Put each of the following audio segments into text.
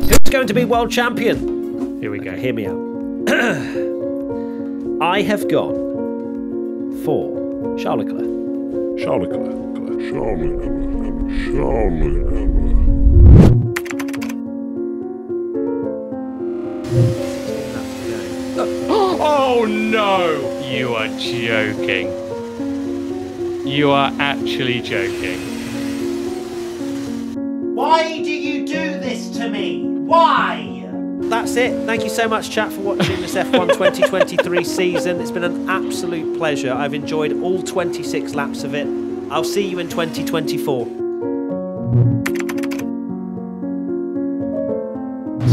Who's going to be world champion? Here we go. Hear me out. I have gone for Charles Leclerc. Charles Leclerc. Charles Leclerc. Charles Leclerc. Oh no! You are joking. You are actually joking. Why do you do this to me? Why? That's it. Thank you so much, chat, for watching this F1 2023 season. It's been an absolute pleasure. I've enjoyed all 26 laps of it. I'll see you in 2024.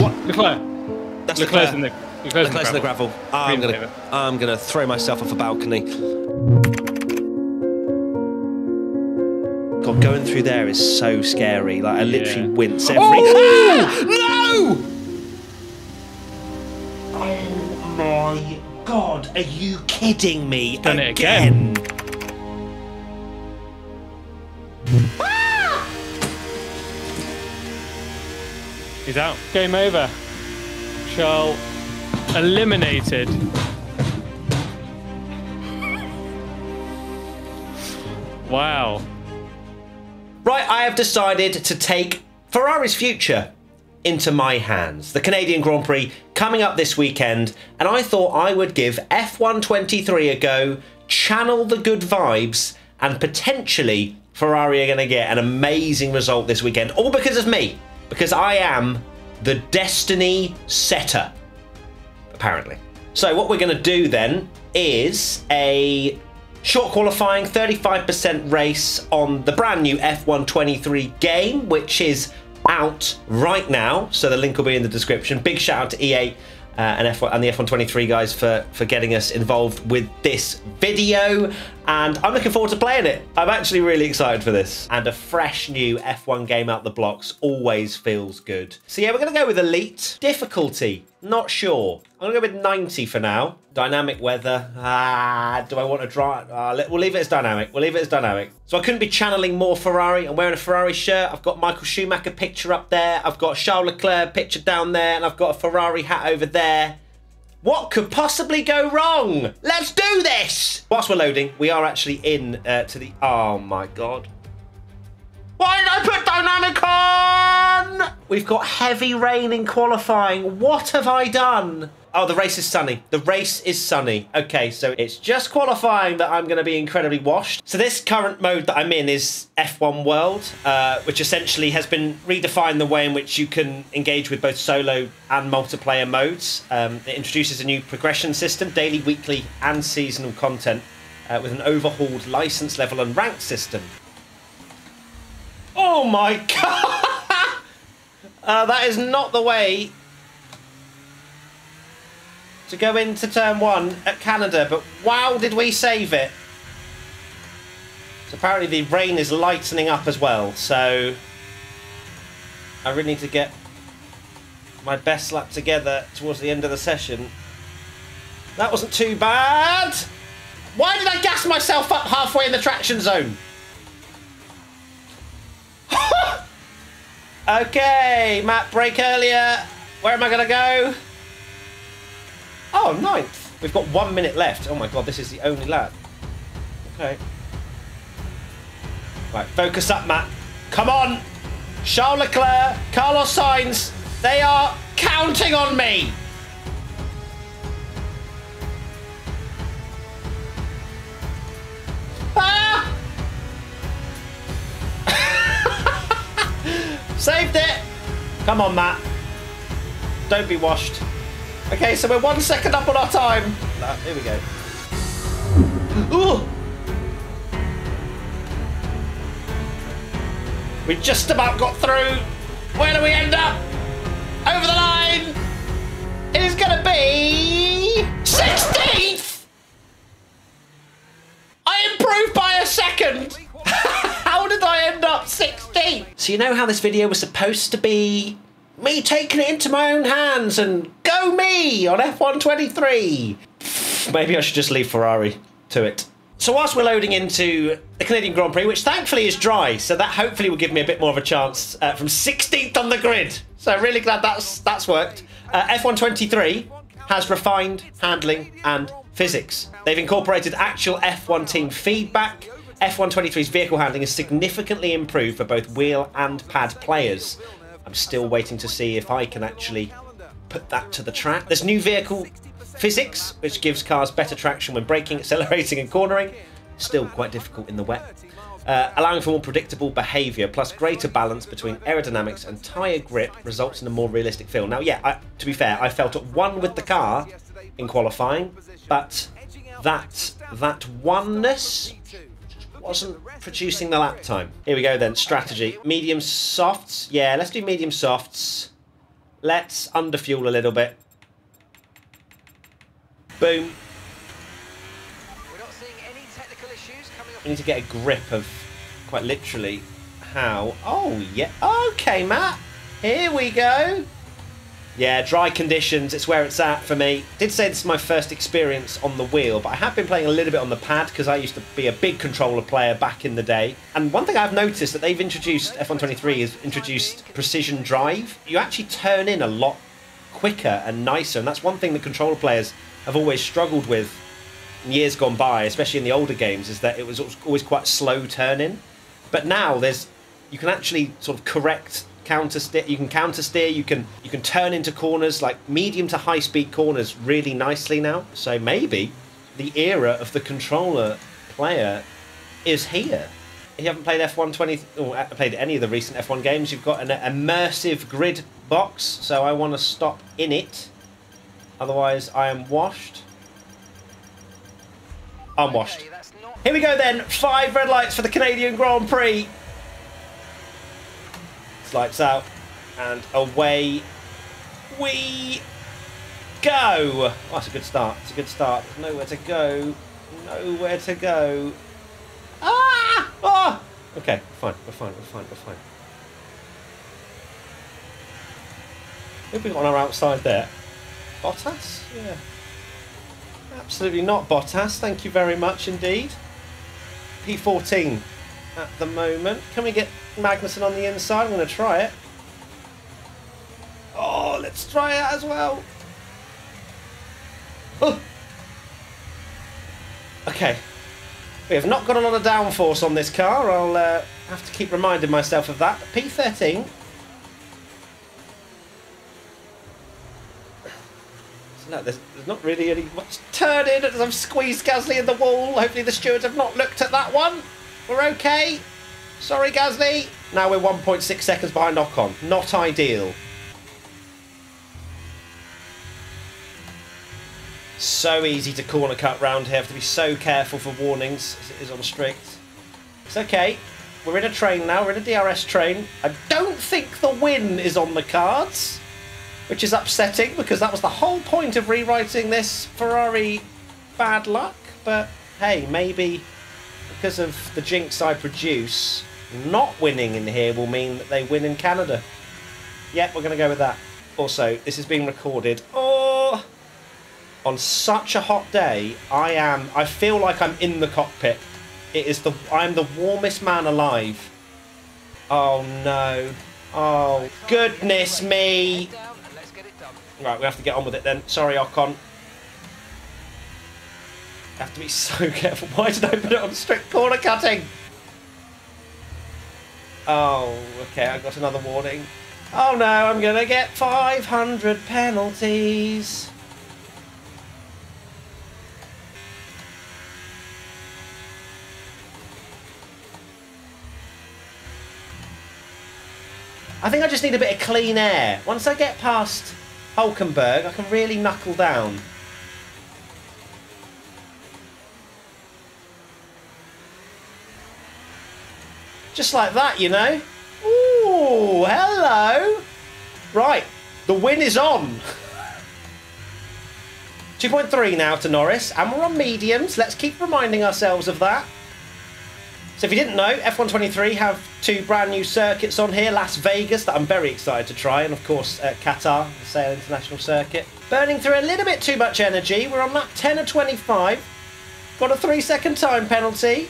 What? Leclerc? That's Leclerc's in the gravel. I'm gonna throw myself off a balcony. God, going through there is so scary. Like I literally wince every. Oh! Ah! No! Oh my God! Are you kidding me? Done again. Ah! He's out. Game over. Charles eliminated. Wow. Right, I have decided to take Ferrari's future into my hands. The Canadian Grand Prix coming up this weekend, and I thought I would give F1 23 a go, channel the good vibes, and potentially Ferrari are going to get an amazing result this weekend, all because of me, because I am the destiny setter, apparently. So what we're going to do then is a short qualifying 35% race on the brand new F1 23 game, which is out right now. So the link will be in the description. Big shout out to EA and the F1 23 guys for getting us involved with this video. And I'm looking forward to playing it. I'm actually really excited for this. And a fresh new F1 game out the blocks always feels good. So yeah, we're gonna go with elite. Difficulty, not sure. I'm gonna go with 90 for now. Dynamic weather, do I want to drive? We'll leave it as dynamic, we'll leave it as dynamic. So I couldn't be channeling more Ferrari. I'm wearing a Ferrari shirt. I've got Michael Schumacher picture up there. I've got Charles Leclerc picture down there, and I've got a Ferrari hat over there. What could possibly go wrong? Let's do this! Whilst we're loading, we are actually in to the... Oh my God. Why did I put dynamic on? We've got heavy rain in qualifying. What have I done? Oh, the race is sunny. The race is sunny. Okay, so it's just qualifying that I'm gonna be incredibly washed. So this current mode that I'm in is F1 World, which essentially has been redefined the way in which you can engage with both solo and multiplayer modes. It introduces a new progression system, daily, weekly, and seasonal content with an overhauled license level and rank system. Oh my God! That is not the way to go into turn one at Canada, but wow, did we save it. So apparently the rain is lightening up as well, so I really need to get my best lap together towards the end of the session. That wasn't too bad. Why did I gas myself up halfway in the traction zone? Okay, map break earlier. Where am I gonna go? Oh, 9th. We've got 1 minute left. Oh my God, this is the only lap. Okay. Right, focus up, Matt. Come on. Charles Leclerc, Carlos Sainz, they are counting on me. Saved it! Come on, Matt. Don't be washed. Okay, so we're 1 second up on our time. Here we go. Ooh! We just about got through. Where do we end up? Over the line! It is gonna be 16th! I improved by a second! How did I end up 16th? So you know how this video was supposed to be me taking it into my own hands and go me on F1 23. Maybe I should just leave Ferrari to it. So whilst we're loading into the Canadian Grand Prix, which thankfully is dry, so that hopefully will give me a bit more of a chance from 16th on the grid. So really glad that's worked. F1 23 has refined handling and physics. They've incorporated actual F1 team feedback. F1 23's vehicle handling is significantly improved for both wheel and pad players. I'm still waiting to see if I can actually put that to the track. There's new vehicle physics, which gives cars better traction when braking, accelerating and cornering. Still quite difficult in the wet. Allowing for more predictable behaviour, plus greater balance between aerodynamics and tyre grip results in a more realistic feel. Now, yeah, to be fair, I felt at one with the car in qualifying, but that oneness wasn't producing the lap time. Here we go then, strategy. Medium softs. Yeah, let's do medium softs. Let's underfuel a little bit. Boom. We need to get a grip of quite literally how... Oh, yeah. Okay, Matt. Here we go. Yeah, dry conditions. It's where it's at for me. Did say this is my first experience on the wheel, but I have been playing a little bit on the pad because I used to be a big controller player back in the day. And one thing I've noticed that they've introduced, F1 23 has introduced precision drive. You actually turn in a lot quicker and nicer. And that's one thing that controller players have always struggled with in years gone by, especially in the older games, is that it was always quite slow turning. But now you can actually sort of correct counter-steer, you can counter-steer, you can turn into corners, like medium to high-speed corners really nicely now. So maybe the era of the controller player is here. If you haven't played F1 20 or played any of the recent F1 games, you've got an immersive grid box, so I want to stop in it. Otherwise, I am washed. I'm washed. Here we go then, 5 red lights for the Canadian Grand Prix. Lights out and away we go. Oh, that's a good start. It's a good start. There's nowhere to go. Nowhere to go. Ah! Oh! Okay, fine. We're fine. We're fine. We're fine. Who've we got on our outside there? Bottas? Yeah. Absolutely not Bottas. Thank you very much indeed. P14 at the moment. Can we get Magnussen on the inside? I'm going to try it. Oh, let's try it as well. Oh. Okay. We have not got a lot of downforce on this car. I'll have to keep reminding myself of that. P13. No, there's not really any much turning as I've squeezed Gasly in the wall. Hopefully the stewards have not looked at that one. We're okay. Sorry, Gasly. Now we're 1.6 seconds behind Ocon. Not ideal. So easy to corner cut round here. I have to be so careful for warnings as it is on strict. It's okay. We're in a train now. We're in a DRS train. I don't think the win is on the cards, which is upsetting because that was the whole point of rewriting this Ferrari bad luck. But hey, maybe... because of the jinx I produce, not winning in here will mean that they win in Canada. Yep, we're going to go with that. Also, this is being recorded. Oh, on such a hot day, I feel like I'm in the cockpit. It is I'm the warmest man alive. Oh no. Oh goodness me. Right, we have to get on with it then. Sorry, Ocon. I have to be so careful. Why did I put it on strict corner cutting? Oh, okay, I got another warning. Oh no, I'm going to get 500 penalties. I think I just need a bit of clean air. Once I get past Hulkenberg, I can really knuckle down. Just like that, you know. Ooh, hello. Right, the win is on. 2.3 now to Norris, and we're on mediums. Let's keep reminding ourselves of that. So if you didn't know, F1 23 have 2 brand new circuits on here. Las Vegas, that I'm very excited to try, and of course Qatar, the Sail International Circuit. Burning through a little bit too much energy. We're on lap 10 of 25. Got a 3 second time penalty.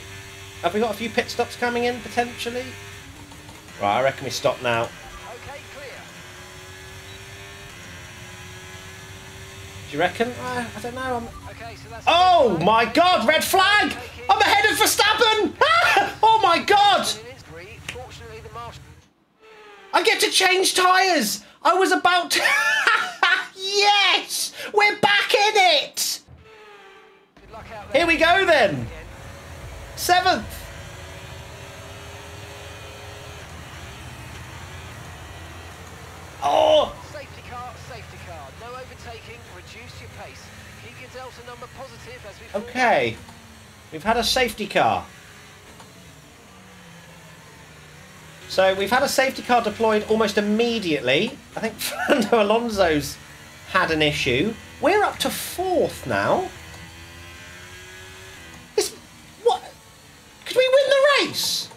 Have we got a few pit stops coming in potentially? Right, I reckon we stop now. Okay, clear. Do you reckon? I don't know. Okay, so that's oh my God! Red flag! I'm ahead of Verstappen! Oh my God! I get to change tyres. I was about to. Yes, we're back in it. Here we go then. 7th. Oh! Safety car, no overtaking, reduce your pace. Keep your delta number positive as we fall. Okay. We've had a safety car. So we've had a safety car deployed almost immediately. I think Fernando Alonso's had an issue. We're up to 4th now. Could we win the race?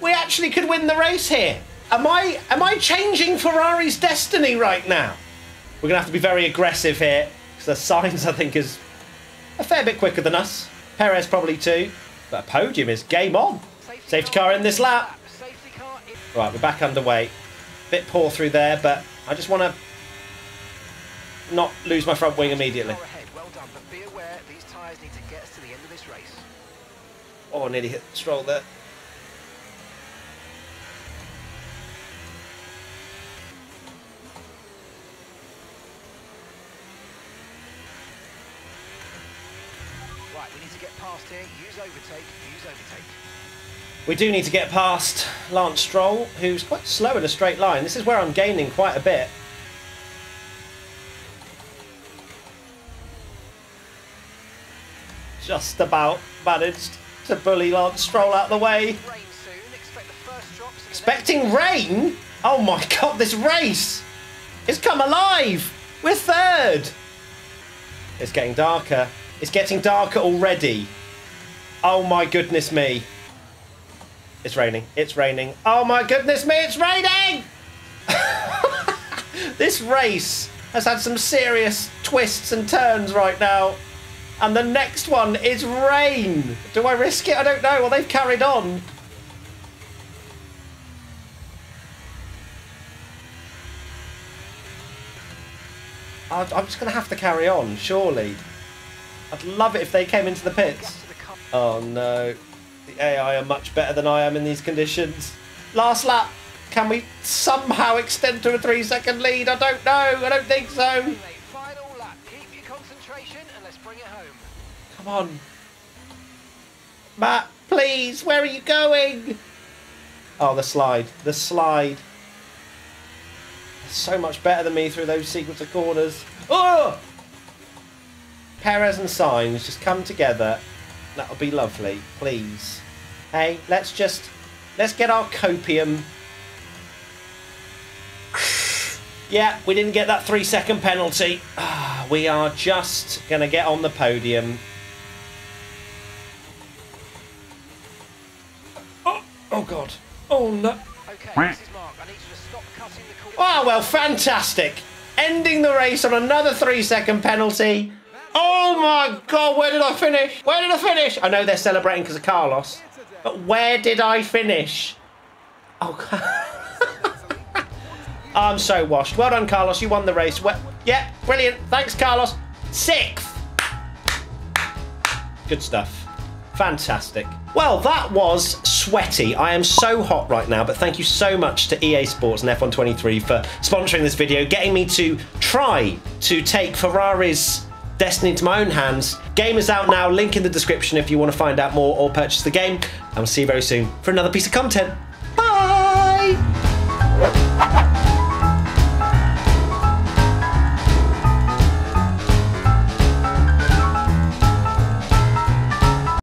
We actually could win the race here. Am I changing Ferrari's destiny right now? We're going to have to be very aggressive here, because Sainz, I think, is a fair bit quicker than us. Perez probably too. But a podium is game on. Safety car in this lap. Right, we're back underway. Bit poor through there, but I just want to not lose my front wing immediately. Oh, I nearly hit Stroll there. Right, we need to get past here. Use overtake, use overtake. We do need to get past Lance Stroll, who's quite slow in a straight line. This is where I'm gaining quite a bit. Just about managed to bully Lance Stroll out of the way. Expecting rain? Oh my God, this race! It's come alive! We're 3rd! It's getting darker. It's getting darker already. Oh my goodness me. It's raining. It's raining. Oh my goodness me, it's raining! This race has had some serious twists and turns right now. And the next one is rain. Do I risk it? I don't know. Well, they've carried on. I'm just going to have to carry on, surely. I'd love it if they came into the pits. Oh, no. The AI are much better than I am in these conditions. Last lap. Can we somehow extend to a 3 second lead? I don't know. I don't think so. Come on. Matt, please, where are you going? Oh, the slide. The slide. It's so much better than me through those sequence of corners. Oh! Perez and Sainz just come together. That'll be lovely, please. Hey, let's get our copium. Yeah, we didn't get that 3 second penalty. We are just going to get on the podium. Oh, oh God. Oh no. Okay, this is Mark. I need you to stop cutting the corner. Oh, well, fantastic. Ending the race on another 3 second penalty. Oh my God, where did I finish? Where did I finish? I know they're celebrating because of Carlos, but where did I finish? Oh God. I'm so washed. Well done, Carlos. You won the race. Well, yeah, brilliant. Thanks, Carlos. 6th. Good stuff. Fantastic. Well, that was sweaty. I am so hot right now, but thank you so much to EA Sports and F1 23 for sponsoring this video, getting me to try to take Ferrari's destiny into my own hands. Game is out now. Link in the description if you want to find out more or purchase the game. And we'll see you very soon for another piece of content.